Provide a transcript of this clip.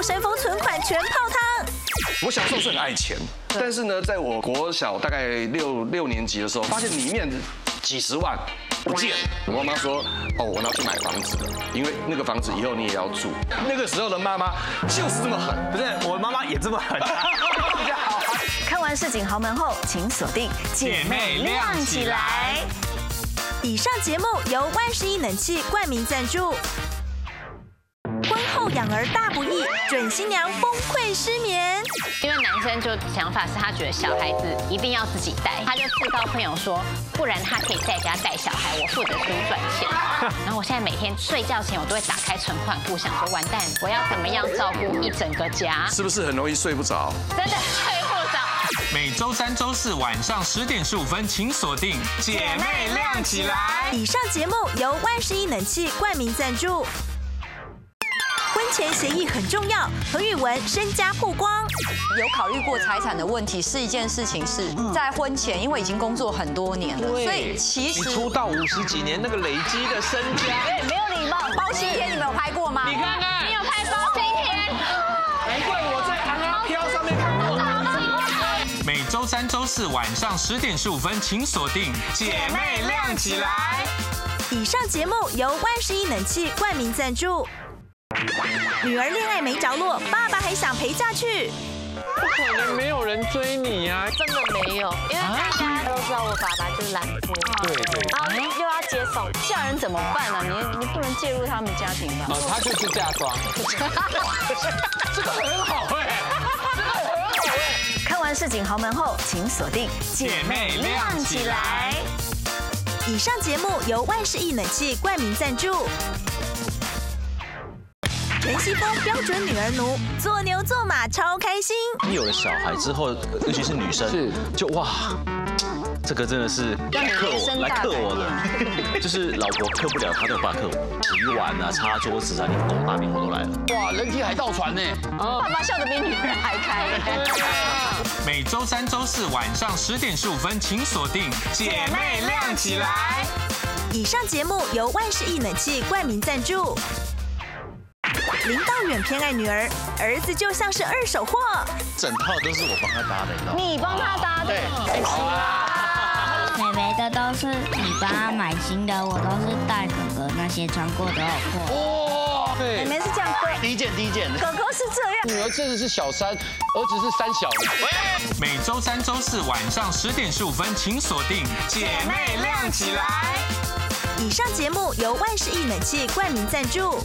ậu神风存款全泡汤。我小时候是很爱钱，但是呢，在我国小大概六年级的时候，发现里面几十万不见了。我妈妈说：“哦，我拿去买房子了，因为那个房子以后你也要住。”那个时候的妈妈就是这么狠，不是我妈妈也这么狠。看完市井豪门后，请锁定《姐妹亮起来》。以上节目由万事亿冷气冠名赞助。婚后养儿大不易，准新娘崩溃失眠。因为男生就想法是他觉得小孩子一定要自己带，他就自告奋勇说，不然他可以在家带小孩，我负责出赚钱。然后我现在每天睡觉前我都会打开存款簿，想说完蛋，我要怎么样照顾一整个家？是不是很容易睡不着？真的睡不着。每周三、周四晚上10:15，请锁定《姐妹亮起来》。以上节目由万事亿冷气冠名赞助。婚前协议很重要，何宇文身家曝光。有考虑过财产的问题是一件事情，是在婚前，因为已经工作很多年了，所以其实你出道50几年那个累积的身家，对，没有礼貌。包青天你们有拍过吗？你看看，你有拍包青天？难怪我在安安飘上面看过。每周三、周四晚上10:15，请锁定《姐妹亮起来》。以上节目由万事亿冷气冠名赞助。女儿恋爱没着落，爸爸还想陪嫁去。不可能没有人追你啊！真的没有，因为大家都知道我爸爸就是懒惰，对对。然后又要接送，嫁人怎么办啊？你不能介入他们家庭吧？哦，他就是嫁妆。这个很好哎，这个很好哎。看完市井豪门后，请锁定《姐妹亮起来》。以上节目由万事亿冷气冠名赞助。陈锡峰标准女儿奴，做牛做马超开心。你有了小孩之后，尤其是女生，是就哇，这个真的是来克我了，就是老婆克不了，他都有爸克我。洗碗啊，擦桌子啊，连狗大便我都来了。哇，人体海盗船呢？爸妈笑得比女儿还开。每周三、周四晚上10:15，请锁定《姐妹亮起来》。以上节目由万事亿冷气冠名赞助。林道远偏爱女儿，儿子就像是二手货，整套都是我帮他搭的，你帮他搭的，对，好啊。妹妹的都是你帮他买新的，我都是带哥哥那些穿过的破。哇，对，妹妹是这样对，第一件，哥哥是这样。女儿真的是小三，儿子是三小的。每周三、周四晚上10:15，请锁定《姐妹亮起来》。以上节目由万事亿冷气冠名赞助。